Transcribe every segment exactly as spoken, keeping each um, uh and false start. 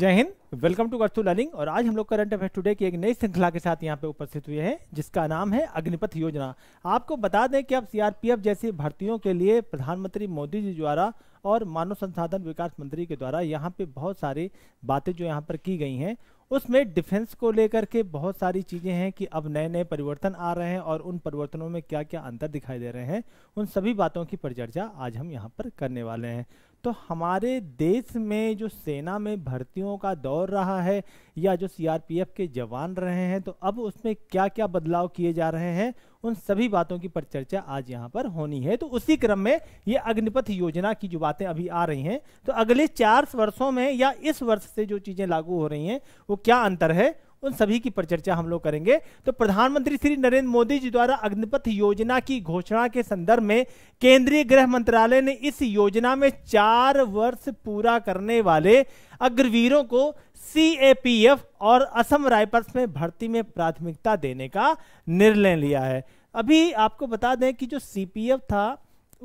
जय Hind, welcome to गथू learning. और आज हम लोग करंट अफेयर्स टुडे की एक नई श्रृंखला के साथ यहाँ पे उपस्थित हुए हैं जिसका नाम है अग्निपथ योजना। आपको बता दें कि अब सीआरपीएफ जैसी भर्तियों के लिए प्रधानमंत्री मोदी जी द्वारा और मानव संसाधन विकास मंत्री के द्वारा यहाँ पे बहुत सारी बातें जो यहाँ पर की गई हैं, उसमें डिफेंस को लेकर के बहुत सारी चीज़ें हैं कि अब नए नए परिवर्तन आ रहे हैं और उन परिवर्तनों में क्या क्या अंतर दिखाई दे रहे हैं, उन सभी बातों की परिचर्चा आज हम यहाँ पर करने वाले हैं। तो हमारे देश में जो सेना में भर्तियों का दौर रहा है या जो सीआरपीएफ के जवान रहे हैं, तो अब उसमें क्या क्या बदलाव किए जा रहे हैं, उन सभी बातों की परिचर्चा आज यहाँ पर होनी है। तो उसी क्रम में ये अग्निपथ योजना की जो बातें अभी आ रही हैं, तो अगले चार वर्षों में या इस वर्ष से जो चीज़ें लागू हो रही हैं वो क्या अंतर है, उन सभी की परिचर्चा हम लोग करेंगे। तो प्रधानमंत्री श्री नरेंद्र मोदी जी द्वारा अग्निपथ योजना की घोषणा के संदर्भ में केंद्रीय गृह मंत्रालय ने इस योजना में चार वर्ष पूरा करने वाले अग्रवीरों को सीएपीएफ और असम राइफल्स में भर्ती में प्राथमिकता देने का निर्णय लिया है। अभी आपको बता दें कि जो सीपीएफ था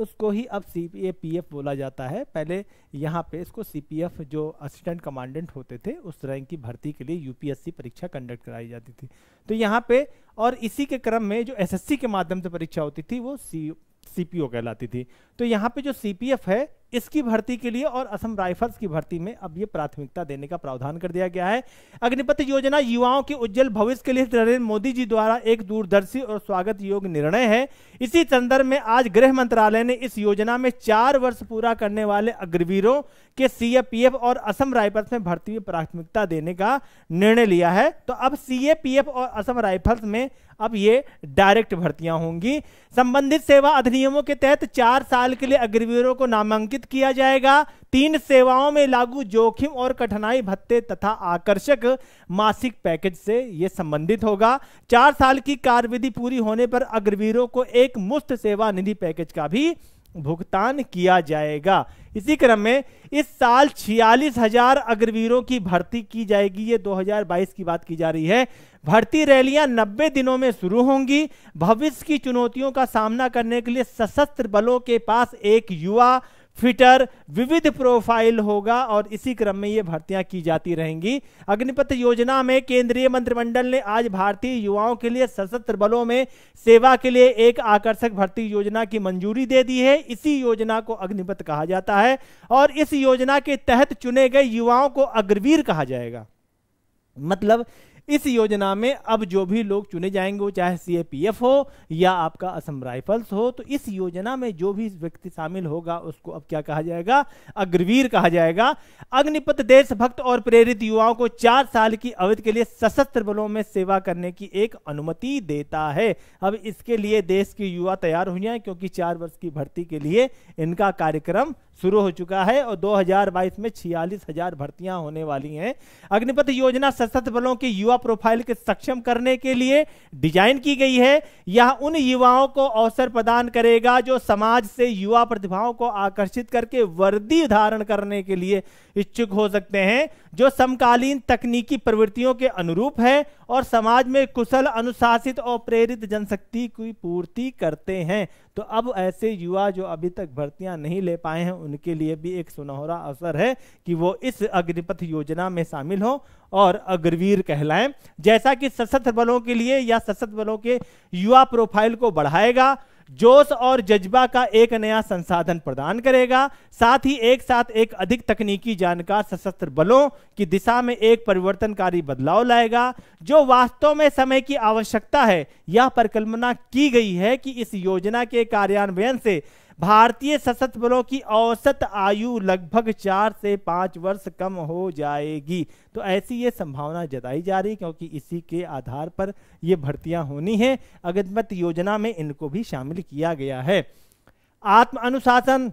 उसको ही अब सीएपीएफ बोला जाता है। पहले यहाँ पे इसको सीपीएफ जो असिस्टेंट कमांडेंट होते थे उस रैंक की भर्ती के लिए यूपीएससी परीक्षा कंडक्ट कराई जाती थी। तो यहाँ पे और इसी के क्रम में जो एसएससी के माध्यम से परीक्षा होती थी वो सी सीपीओ कहलाती थी। तो यहाँ पे जो सीपीएफ है इसकी भर्ती के लिए और असम राइफल्स की भर्ती में अब ये प्राथमिकता देने का प्रावधान कर दिया गया है। अग्निपथ योजना युवाओं के उज्जवल भविष्य के लिए नरेंद्र मोदी जी द्वारा एक दूरदर्शी और स्वागत योग्य निर्णय है। इसी संदर्भ में आज गृह मंत्रालय ने इस योजना में चार वर्ष पूरा करने वाले अग्रवीरों के सीएपीएफ और असम राइफल्स में भर्ती में प्राथमिकता देने का निर्णय लिया है। तो अब सीएपीएफ और असम राइफल्स में अब ये डायरेक्ट भर्तियां होंगी। संबंधित सेवा अधिनियमों के तहत चार साल के लिए अग्रवीरों को नामांकित किया जाएगा। तीन सेवाओं में लागू जोखिम और कठिनाई भत्ते तथा आकर्षक मासिक पैकेज से यह संबंधित होगा। चार साल की कार्यविधि पूरी होने पर अग्रवीरों को एक मुफ्त सेवा निधि पैकेज का भी भुगतान किया जाएगा। इसी क्रम में इस साल छियालीस हजार अग्रवीरों की भर्ती की जाएगी। ये दो हज़ार बाईस की बात की जा रही है। भर्ती रैलियां नब्बे दिनों में शुरू होंगी। भविष्य की चुनौतियों का सामना करने के लिए सशस्त्र बलों के पास एक युवा फिटर विविध प्रोफाइल होगा और इसी क्रम में ये भर्तियां की जाती रहेंगी। अग्निपथ योजना में केंद्रीय मंत्रिमंडल ने आज भारतीय युवाओं के लिए सशस्त्र बलों में सेवा के लिए एक आकर्षक भर्ती योजना की मंजूरी दे दी है। इसी योजना को अग्निपथ कहा जाता है और इस योजना के तहत चुने गए युवाओं को अग्रवीर कहा जाएगा। मतलब इस योजना में अब जो भी लोग चुने जाएंगे वो चाहे सीएपीएफ हो या आपका असम राइफल्स हो, तो इस योजना में जो भी व्यक्ति शामिल होगा उसको अब क्या कहा जाएगा, अग्रवीर कहा जाएगा। अग्निपथ देशभक्त और प्रेरित युवाओं को चार साल की अवधि के लिए सशस्त्र बलों में सेवा करने की एक अनुमति देता है। अब इसके लिए देश के युवा तैयार हो जाए क्योंकि चार वर्ष की भर्ती के लिए इनका कार्यक्रम शुरू हो चुका है और दो हज़ार बाईस में छियालीस हजार भर्तियां होने वाली हैं। अग्निपथ योजना सशस्त्र बलों के युवा प्रोफाइल के सक्षम करने के लिए डिजाइन की गई है। यह उन युवाओं को अवसर प्रदान करेगा जो समाज से युवा प्रतिभाओं को आकर्षित करके वर्दी धारण करने के लिए इच्छुक हो सकते हैं, जो समकालीन तकनीकी प्रवृत्तियों के अनुरूप है और समाज में कुशल, अनुशासित और प्रेरित जनशक्ति की पूर्ति करते हैं। तो अब ऐसे युवा जो अभी तक भर्तियां नहीं ले पाए हैं उनके लिए भी एक सुनहरा अवसर है कि वो इस अग्निपथ योजना में शामिल हो और अग्रवीर कहलाएं। जैसा कि सशस्त्र बलों के लिए या सशस्त्र बलों के युवा प्रोफाइल को बढ़ाएगा, जोश और जज्बा का एक नया संसाधन प्रदान करेगा। साथ ही एक साथ एक अधिक तकनीकी जानकार सशस्त्र बलों की दिशा में एक परिवर्तनकारी बदलाव लाएगा जो वास्तव में समय की आवश्यकता है। यह परिकल्पना की गई है कि इस योजना के कार्यान्वयन से भारतीय सशस्त्र बलों की औसत आयु लगभग चार से पाँच वर्ष कम हो जाएगी। तो ऐसी ये संभावना जताई जा रही क्योंकि इसी के आधार पर ये भर्तियां होनी हैं। अग्निपथ योजना में इनको भी शामिल किया गया है। आत्म अनुशासन,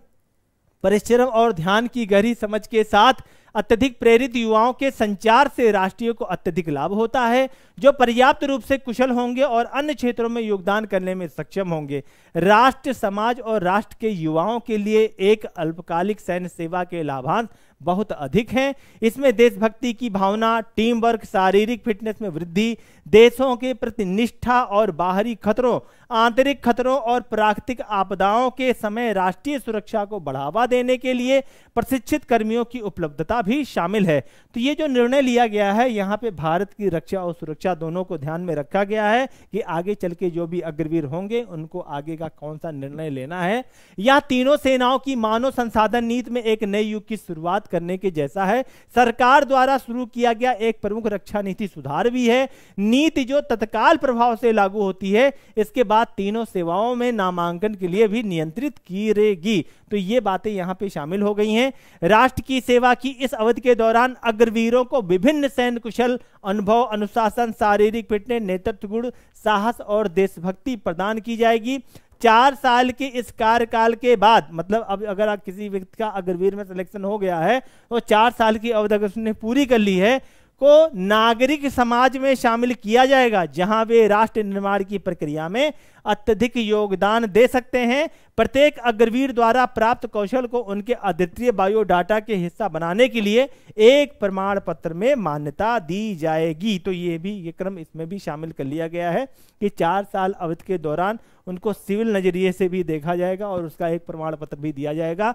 परिश्रम और ध्यान की गहरी समझ के साथ अत्यधिक प्रेरित युवाओं के संचार से राष्ट्रीय को अत्यधिक लाभ होता है, जो पर्याप्त रूप से कुशल होंगे और अन्य क्षेत्रों में योगदान करने में सक्षम होंगे। राष्ट्र, समाज और राष्ट्र के युवाओं के लिए एक अल्पकालिक सैन्य सेवा के लाभांश बहुत अधिक हैं। इसमें देशभक्ति की भावना, टीम वर्क, शारीरिक फिटनेस में वृद्धि, देशों के प्रति निष्ठा और बाहरी खतरों, आंतरिक खतरों और प्राकृतिक आपदाओं के समय राष्ट्रीय सुरक्षा को बढ़ावा देने के लिए प्रशिक्षित कर्मियों की उपलब्धता भी शामिल है। तो ये जो निर्णय लिया गया है यहाँ पे भारत की रक्षा और सुरक्षा दोनों को ध्यान में रखा गया है कि आगे चल के जो भी अग्रवीर होंगे उनको आगे का कौन सा निर्णय लेना है। या तीनों सेनाओं की मानव संसाधन नीति में एक नए युग की शुरुआत करने के जैसा है। सरकार द्वारा शुरू किया गया एक प्रमुख रक्षा नीति सुधार भी है। नीति जो तत्काल प्रभाव से लागू होती है, इसके बाद तीनों सेवाओं में नामांकन के लिए भी नियंत्रित की रहेगी। तो ये बातें यहाँ पे शामिल हो गई हैं। राष्ट्र की सेवा की इस अवधि के दौरान अग्रवीरों को विभिन्न सैन्य कुशल, अनुभव, अनुशासन, शारीरिक फिटनेस, नेतृत्व गुण, साहस और देशभक्ति प्रदान की जाएगी। चार साल के इस कार्यकाल के बाद, मतलब अब अगर आप किसी व्यक्ति का अग्रवीर में सिलेक्शन हो गया है तो चार साल की अवधि अगर उसने पूरी कर ली है को नागरिक समाज में शामिल किया जाएगा, जहां वे राष्ट्र निर्माण की प्रक्रिया में अत्यधिक योगदान दे सकते हैं। प्रत्येक अग्रवीर द्वारा प्राप्त कौशल को उनके अद्वितीय बायोडाटा के हिस्सा बनाने के लिए एक प्रमाण पत्र में मान्यता दी जाएगी। तो ये भी ये क्रम इसमें भी शामिल कर लिया गया है कि चार साल अवधि के दौरान उनको सिविल नजरिए से भी देखा जाएगा और उसका एक प्रमाण पत्र भी दिया जाएगा।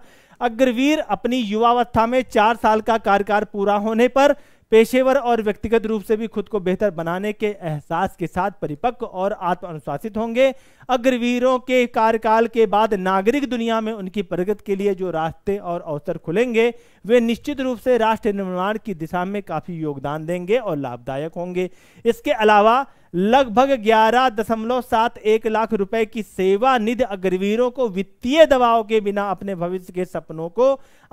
अग्रवीर अपनी युवावस्था में चार साल का कार्यकाल पूरा होने पर पेशेवर और व्यक्तिगत रूप से भी खुद को बेहतर बनाने के एहसास के साथ परिपक्व और आत्म अनुशासित होंगे। अग्रवीरों के कार्यकाल के बाद नागरिक दुनिया में उनकी प्रगति के लिए जो रास्ते और अवसर खुलेंगे, वे निश्चित रूप से राष्ट्र निर्माण की दिशा में काफी योगदान देंगे और लाभदायक होंगे। इसके अलावा लगभग ग्यारह दशमलव सात एक लाख रुपए की सेवा निधि अग्रवीरों को वित्तीय दबाव के बिना अपने भविष्य के सपनों को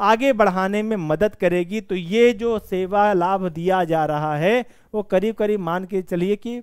आगे बढ़ाने में मदद करेगी। तो ये जो सेवा लाभ दिया जा रहा है वो करीब करीब मान के चलिए कि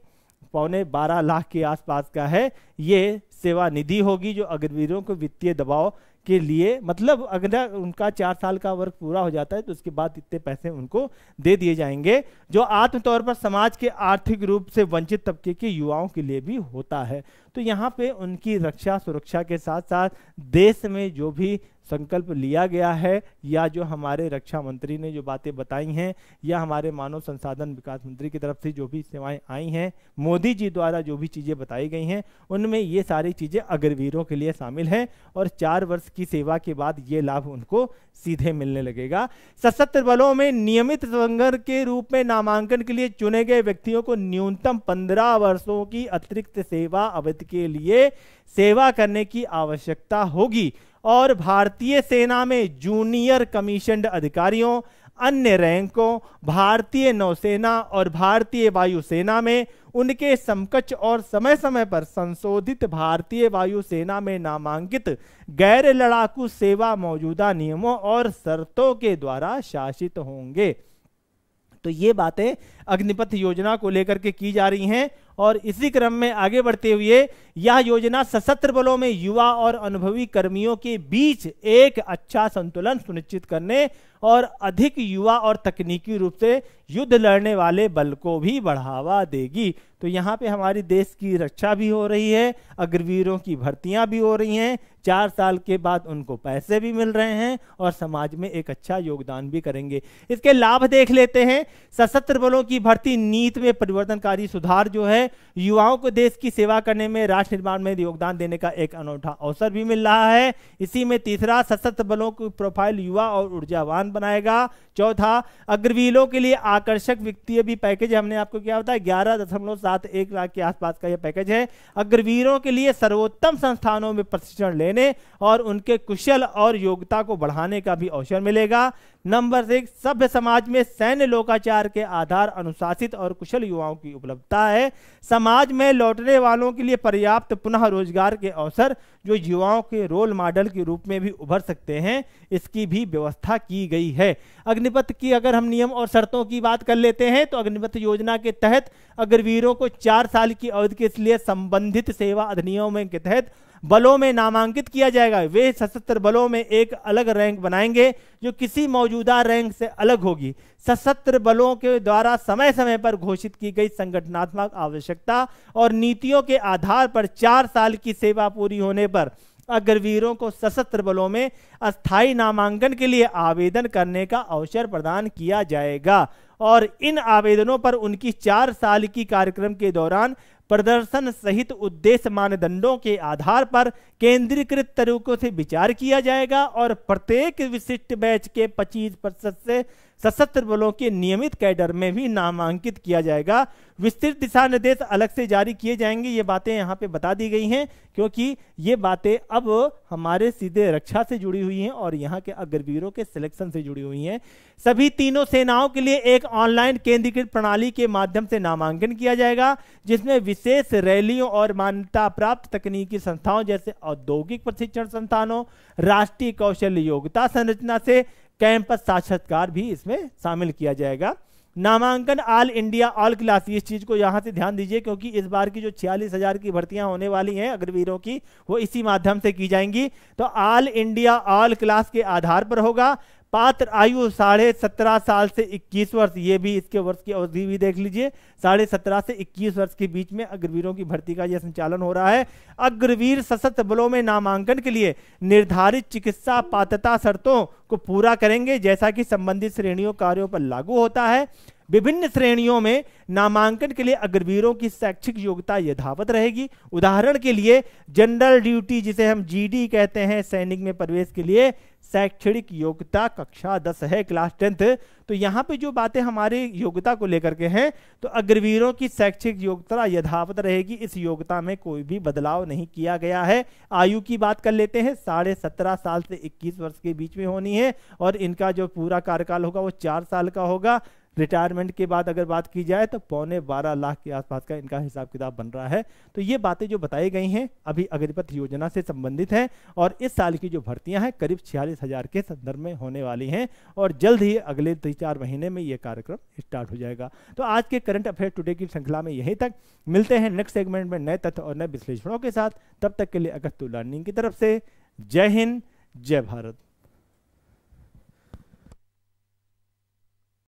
पौने बारह लाख के आसपास का है। ये सेवा निधि होगी जो अग्रवीरों को वित्तीय दबाव के लिए, मतलब अगर उनका चार साल का वर्क पूरा हो जाता है तो उसके बाद इतने पैसे उनको दे दिए जाएंगे, जो आम तौर पर समाज के आर्थिक रूप से वंचित तबके के युवाओं के लिए भी होता है। तो यहाँ पे उनकी रक्षा सुरक्षा के साथ साथ देश में जो भी संकल्प लिया गया है या जो हमारे रक्षा मंत्री ने जो बातें बताई हैं या हमारे मानव संसाधन विकास मंत्री की तरफ से जो भी सेवाएं आई हैं, मोदी जी द्वारा जो भी चीज़ें बताई गई हैं, उनमें ये सारी चीज़ें अग्रवीरों के लिए शामिल हैं और चार वर्ष की सेवा के बाद ये लाभ उनको सीधे मिलने लगेगा। सशस्त्र बलों में नियमित संघर्ष के रूप में नामांकन के लिए चुने गए व्यक्तियों को न्यूनतम पंद्रह वर्षों की अतिरिक्त सेवा अवधि के लिए सेवा करने की आवश्यकता होगी और भारतीय सेना में जूनियर कमीशन्ड अधिकारियों, अन्य रैंकों, भारतीय नौसेना और भारतीय वायुसेना में उनके समकक्ष और समय समय पर संशोधित भारतीय वायुसेना में नामांकित गैर लड़ाकू सेवा मौजूदा नियमों और शर्तों के द्वारा शासित होंगे। तो ये बातें अग्निपथ योजना को लेकर के की जा रही हैं और इसी क्रम में आगे बढ़ते हुए यह योजना सशस्त्र बलों में युवा और अनुभवी कर्मियों के बीच एक अच्छा संतुलन सुनिश्चित करने और अधिक युवा और तकनीकी रूप से युद्ध लड़ने वाले बल को भी बढ़ावा देगी। तो यहाँ पे हमारी देश की रक्षा भी हो रही है, अग्रवीरों की भर्तियाँ भी हो रही हैं, चार साल के बाद उनको पैसे भी मिल रहे हैं और समाज में एक अच्छा योगदान भी करेंगे। इसके लाभ देख लेते हैं। सशस्त्र बलों की भर्ती नीति में परिवर्तनकारी सुधार जो है, युवाओं को देश की सेवा करने में, राष्ट्र निर्माण में योगदान देने का एक अनूठा अवसर भी मिल रहा है। इसी में तीसरा, सशस्त्र बलों की प्रोफाइल युवा और ऊर्जावान बनाएगा। चौथा, अग्रवीरों के लिए आकर्षक वित्तीय भी पैकेज, हमने आपको क्या बताया ग्यारह दशमलव सात एक लाख के आसपास का यह पैकेज है। अग्रवीरों के लिए सर्वोत्तम संस्थानों में प्रशिक्षण लेने और उनके कुशल और योग्यता को बढ़ाने का भी अवसर मिलेगा। नंबर सिक्स, सभ्य समाज में सैन्य लोकाचार के आधार अनुशासित और कुशल युवाओं की उपलब्धता है। समाज में लौटने वालों के लिए पर्याप्त पुनः रोजगार के अवसर जो युवाओं के रोल मॉडल के रूप में भी उभर सकते हैं, इसकी भी व्यवस्था की गई है। अग्निपथ की अगर हम नियम और शर्तों की बात कर लेते हैं तो अग्निपथ योजना के तहत अग्रवीरों को चार साल की अवधि के लिए संबंधित सेवा अधिनियम के तहत बलों में नामांकित किया जाएगा। वे सशस्त्र बलों में एक अलग रैंक बनाएंगे जो किसी मौजूदा रैंक से अलग होगी। सशस्त्र बलों के द्वारा समय समय पर घोषित की गई संगठनात्मक आवश्यकता और नीतियों के आधार पर चार साल की सेवा पूरी होने पर अग्रवीरों को सशस्त्र बलों में अस्थायी नामांकन के लिए आवेदन करने का अवसर प्रदान किया जाएगा और इन आवेदनों पर उनकी चार साल की कार्यक्रम के दौरान प्रदर्शन सहित उद्देश्य मानदंडों के आधार पर केंद्रीकृत तरीकों से विचार किया जाएगा और प्रत्येक विशिष्ट बैच के पच्चीस प्रतिशत से सशस्त्र बलों के नियमित कैडर में भी नामांकित किया जाएगा। विस्तृत दिशा निर्देश अलग से जारी किए जाएंगे। ये बातें यहाँ पे बता दी गई हैं क्योंकि ये बातें अब हमारे सीधे रक्षा से जुड़ी हुई हैं और यहाँ के अग्रवीरों के सिलेक्शन से जुड़ी हुई हैं। सभी तीनों सेनाओं के लिए एक ऑनलाइन केंद्रीकृत प्रणाली के माध्यम से नामांकन किया जाएगा जिसमें विशेष रैलियों और मान्यता प्राप्त तकनीकी संस्थाओं जैसे औद्योगिक प्रशिक्षण संस्थानों, राष्ट्रीय कौशल योग्यता संरचना से कैंपस साक्षात्कार भी इसमें शामिल किया जाएगा। नामांकन ऑल इंडिया ऑल क्लास, इस चीज को यहाँ से ध्यान दीजिए क्योंकि इस बार की जो छियालीस हजार की भर्तियां होने वाली हैं अग्रवीरों की, वो इसी माध्यम से की जाएंगी। तो ऑल इंडिया ऑल क्लास के आधार पर होगा। पात्र आयु साढ़े सत्रह साल से इक्कीस वर्ष, ये भी इसके वर्ष की अवधि भी देख लीजिए, साढ़े सत्रह से इक्कीस वर्ष के बीच में अग्रवीरों की भर्ती का यह संचालन हो रहा है। अग्रवीर सशस्त्र बलों में नामांकन के लिए निर्धारित चिकित्सा पात्रता शर्तों को पूरा करेंगे जैसा कि संबंधित श्रेणियों कार्यों पर लागू होता है। विभिन्न श्रेणियों में नामांकन के लिए अग्रवीरों की शैक्षिक योग्यता यथावत रहेगी। उदाहरण के लिए जनरल ड्यूटी जिसे हम जीडी कहते हैं, सैनिक में प्रवेश के लिए शैक्षणिक योग्यता कक्षा दस है, क्लास टेंथ। तो यहाँ पे जो बातें हमारी योग्यता को लेकर के हैं तो अग्रवीरों की शैक्षिक योग्यता यथावत रहेगी, इस योग्यता में कोई भी बदलाव नहीं किया गया है। आयु की बात कर लेते हैं, साढ़े सत्रह साल से इक्कीस वर्ष के बीच में होनी है और इनका जो पूरा कार्यकाल होगा वो चार साल का होगा। रिटायरमेंट के बाद अगर बात की जाए तो पौने बारह लाख के आसपास का इनका हिसाब किताब बन रहा है। तो ये बातें जो बताई गई हैं अभी अग्निपथ योजना से संबंधित हैं और इस साल की जो भर्तियां हैं करीब छियालीस हजार के संदर्भ में होने वाली हैं और जल्द ही अगले तीन चार महीने में ये कार्यक्रम स्टार्ट हो जाएगा। तो आज के करंट अफेयर्स टुडे की श्रृंखला में यहीं तक मिलते हैं नेक्स्ट सेगमेंट में नए तथ्य और नए विश्लेषणों के साथ। तब तक के लिए गथू लर्निंग की तरफ से जय हिंद, जय भारत।